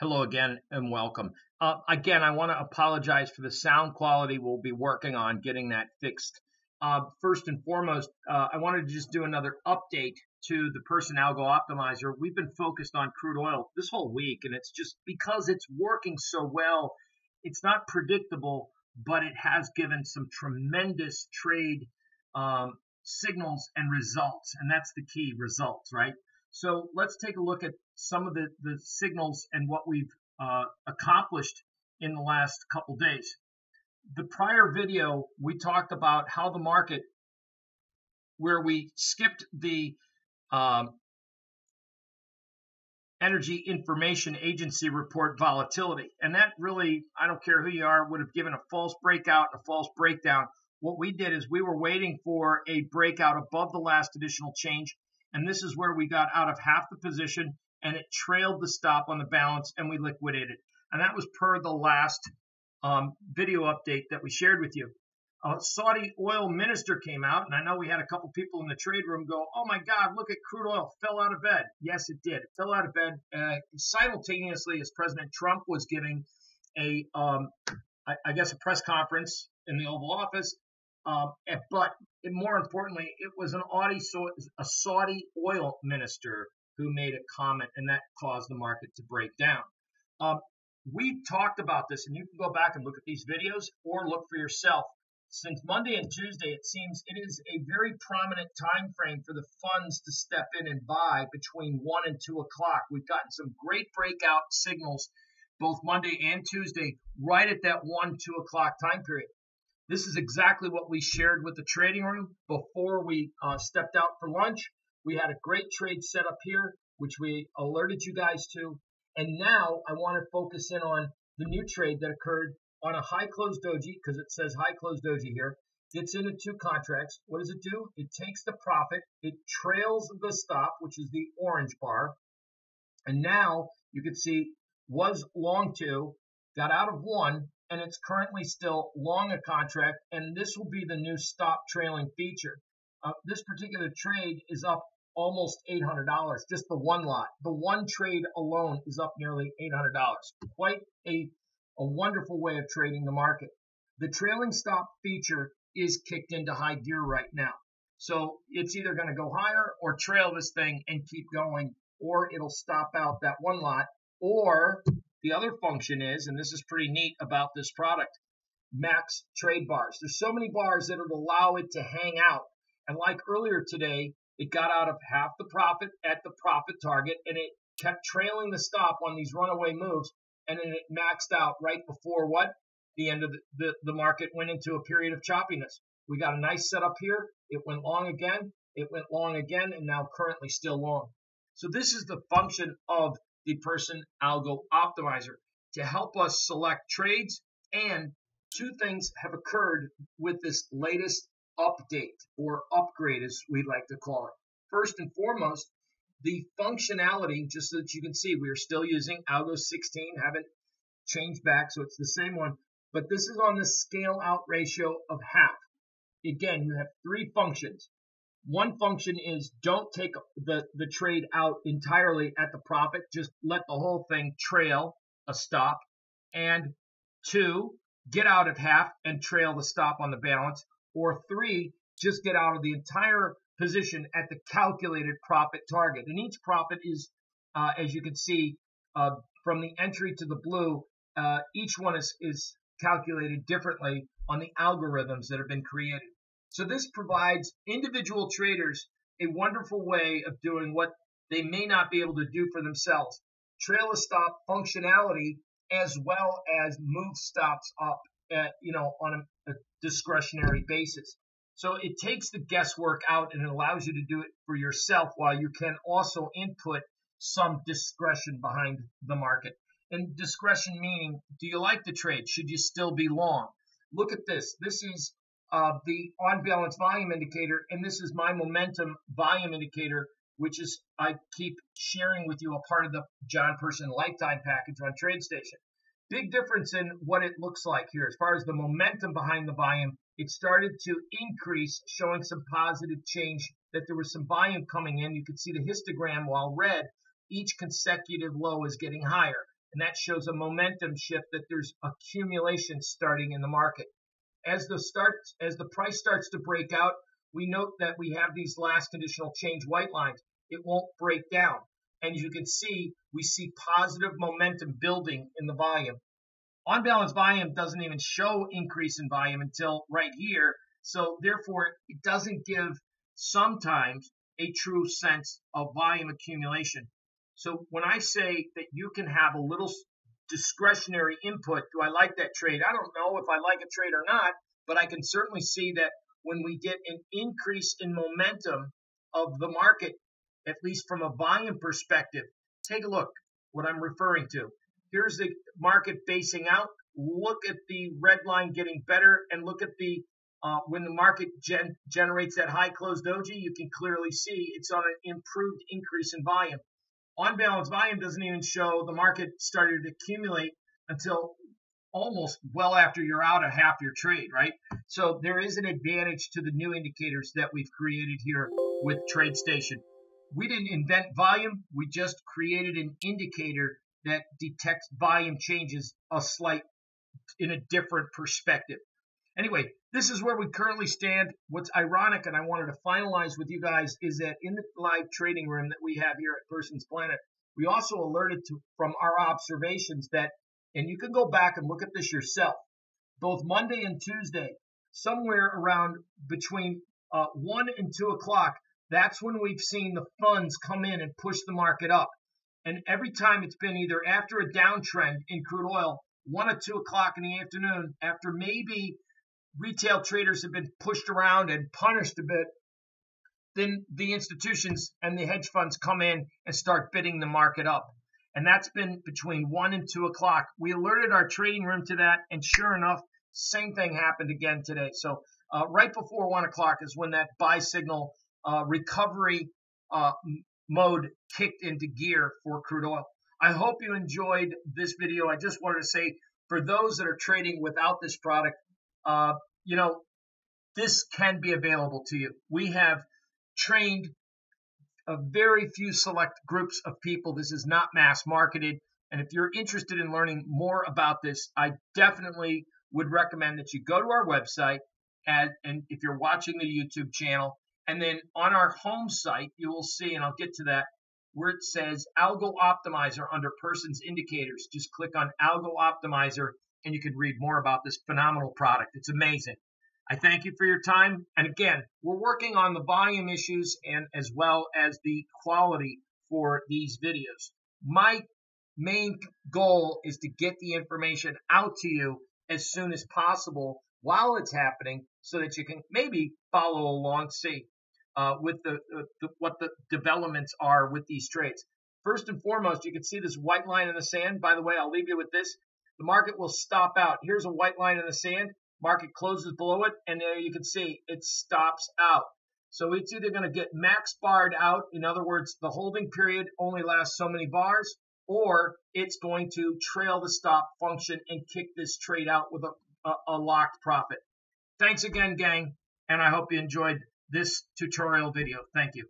Hello again and welcome. Again, I want to apologize for the sound quality. We'll be working on getting that fixed. First and foremost, I wanted to just do another update to the Person Algo Optimizer. We've been focused on crude oil this whole week, and it's just because it's working so well. It's not predictable, but it has given some tremendous trade signals and results, and that's the key, results, right? So let's take a look at some of the signals and what we've accomplished in the last couple days. The prior video, we talked about how the market, where we skipped the Energy Information Agency report volatility. And that really, I don't care who you are, would have given a false breakout, a false breakdown. What we did is we were waiting for a breakout above the last additional change. And this is where we got out of half the position, and it trailed the stop on the balance, and we liquidated. And that was per the last video update that we shared with you. Saudi oil minister came out, and I know we had a couple people in the trade room go, oh my God, look at crude oil, fell out of bed. Yes, it did. It fell out of bed simultaneously as President Trump was giving a, I guess, a press conference in the Oval Office. But more importantly, it was a Saudi oil minister who made a comment, and that caused the market to break down. We talked about this, and you can go back and look at these videos or look for yourself. Since Monday and Tuesday, it seems it is a very prominent time frame for the funds to step in and buy between 1 and 2 o'clock. We've gotten some great breakout signals both Monday and Tuesday right at that 1, 2 o'clock time period. This is exactly what we shared with the trading room before we stepped out for lunch. We had a great trade set up here, which we alerted you guys to. And now I want to focus in on the new trade that occurred on a high close doji, because it says high close doji here. Gets into two contracts. What does it do? It takes the profit. It trails the stop, which is the orange bar. And now you can see was long two, got out of one, and it's currently still long a contract, and this will be the new stop trailing feature. This particular trade is up almost $800, just the one lot. The one trade alone is up nearly $800. Quite a wonderful way of trading the market. The trailing stop feature is kicked into high gear right now. So it's either going to go higher or trail this thing and keep going, or it'll stop out that one lot, or the other function is, and this is pretty neat about this product, max trade bars. There's so many bars that would allow it to hang out. And like earlier today, it got out of half the profit at the profit target, and it kept trailing the stop on these runaway moves. And then it maxed out right before what? The end of the market went into a period of choppiness. We got a nice setup here. It went long again. It went long again, and now currently still long. So this is the function of the Person Algo Optimizer to help us select trades. And two things have occurred with this latest update, or upgrade as we like to call it. First and foremost, the functionality, just so that you can see, we are still using Algo 16, haven't changed back, so it's the same one, but this is on the scale out ratio of half. Again, you have three functions. One function is don't take the trade out entirely at the profit. Just let the whole thing trail a stop. And two, get out at half and trail the stop on the balance. Or three, just get out of the entire position at the calculated profit target. And each profit is, as you can see, from the entry to the blue, each one is calculated differently on the algorithms that have been created. So this provides individual traders a wonderful way of doing what they may not be able to do for themselves. Trail a stop functionality, as well as move stops up, on a discretionary basis. So it takes the guesswork out, and it allows you to do it for yourself while you can also input some discretion behind the market. And discretion meaning, do you like the trade? Should you still be long? Look at this. This is the on-balance volume indicator, and this is my momentum volume indicator, which is I keep sharing with you a part of the John Person Lifetime package on TradeStation. Big difference in what it looks like here. As far as the momentum behind the volume, it started to increase, showing some positive change, that there was some volume coming in. You can see the histogram, while red, each consecutive low is getting higher. And that shows a momentum shift, that there's accumulation starting in the market. As the price starts to break out, we note that we have these last conditional change white lines. It won't break down. And you can see, we see positive momentum building in the volume. On balance volume doesn't even show increase in volume until right here. So therefore, it doesn't give sometimes a true sense of volume accumulation. So when I say that you can have a little discretionary input, do I like that trade? I don't know if I like a trade or not, but I can certainly see that when we get an increase in momentum of the market, at least from a volume perspective, take a look what I'm referring to. Here's the market basing out. Look at the red line getting better, and look at the when the market generates that high closed doji, you can clearly see it's on an improved increase in volume. On balance volume doesn't even show the market started to accumulate until almost well after you're out of half your trade, right? So there is an advantage to the new indicators that we've created here with TradeStation. We didn't invent volume. We just created an indicator that detects volume changes in a different perspective. Anyway, this is where we currently stand. What's ironic, and I wanted to finalize with you guys, is that in the live trading room that we have here at Person's Planet, we also alerted to from our observations that, and you can go back and look at this yourself, both Monday and Tuesday, somewhere around between 1 and 2 o'clock, that's when we've seen the funds come in and push the market up. And every time it's been either after a downtrend in crude oil, 1 or 2 o'clock in the afternoon, after maybe retail traders have been pushed around and punished a bit, then the institutions and the hedge funds come in and start bidding the market up. And that's been between 1 and 2 o'clock. We alerted our trading room to that, and sure enough, same thing happened again today. So right before 1 o'clock is when that buy signal recovery mode kicked into gear for crude oil. I hope you enjoyed this video. I just wanted to say, for those that are trading without this product, you know, this can be available to you. We have trained a very few select groups of people. This is not mass marketed. And if you're interested in learning more about this, I definitely would recommend that you go to our website, and if you're watching the YouTube channel, and then on our home site, you will see, and I'll get to that, where it says Algo Optimizer under Person's Indicators. Just click on Algo Optimizer, and you can read more about this phenomenal product. It's amazing. I thank you for your time. And again, we're working on the volume issues and as well as the quality for these videos. My main goal is to get the information out to you as soon as possible while it's happening, so that you can maybe follow along, see with what the developments are with these trades. First and foremost, you can see this white line in the sand. By the way, I'll leave you with this. The market will stop out. Here's a white line in the sand. Market closes below it, and there you can see it stops out. So it's either going to get max barred out. In other words, the holding period only lasts so many bars, or it's going to trail the stop function and kick this trade out with a locked profit. Thanks again, gang, and I hope you enjoyed this tutorial video. Thank you.